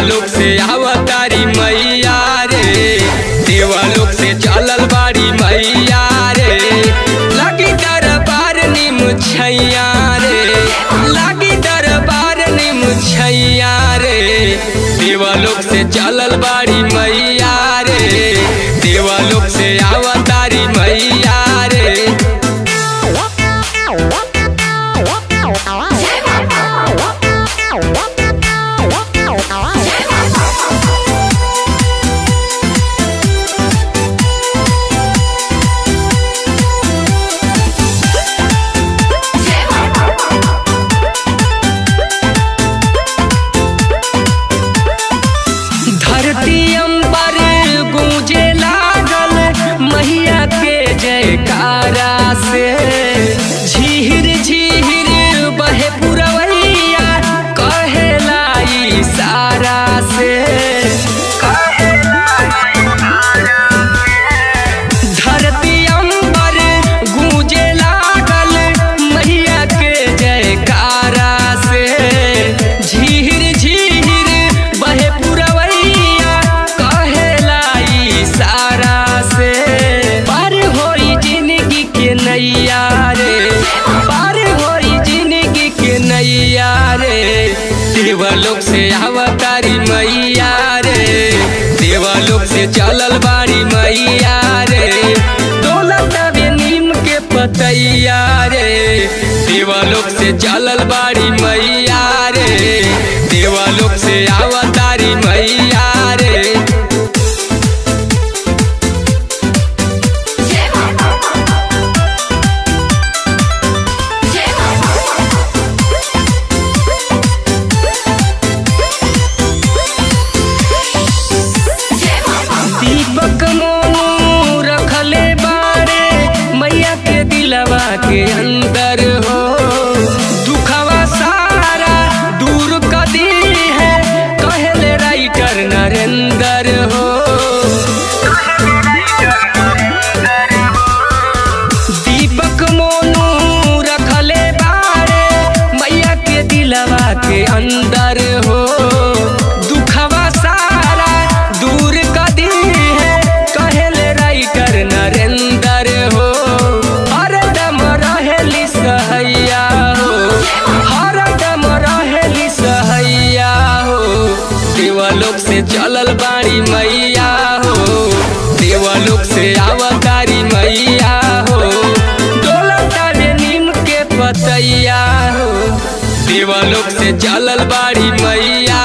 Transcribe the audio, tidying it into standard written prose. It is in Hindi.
देवलोक से आवतारी मैया रे, देवलोक से चलल बारी मैया रे, लागी दरबार नी मुछैया रे, लागी दरबार नी मुछैया रे, देवलोक से चलल बारी मैया रे, देवलोक से आवतारी मैया रे। देवलोक से आवतारी मैया रे, देवलोक से चलल बारी मैया रे, दौलत दबे नीम के पतैया रे, देवलोक से चलल बारी मैया रे, देवलोक से आवतारी मैया रे। के अंदर हो दुखवा सारा दूर कदी है, कहले राइटर नरेंदर हो, दीपक मोनू रखले बारे मैया के दिलवा के अंदर हो, दुखवा सारा दूर कदी है, कहले राइटर नरेंदर हो, सहैया हो, हर दम रहेली सहैया हो, देवलोक से चलल बारी मैया हो, देवलोक से आवतारी मैया हो, दौलत में नीम के पतैया हो, देवलोक से चलल बारी मैया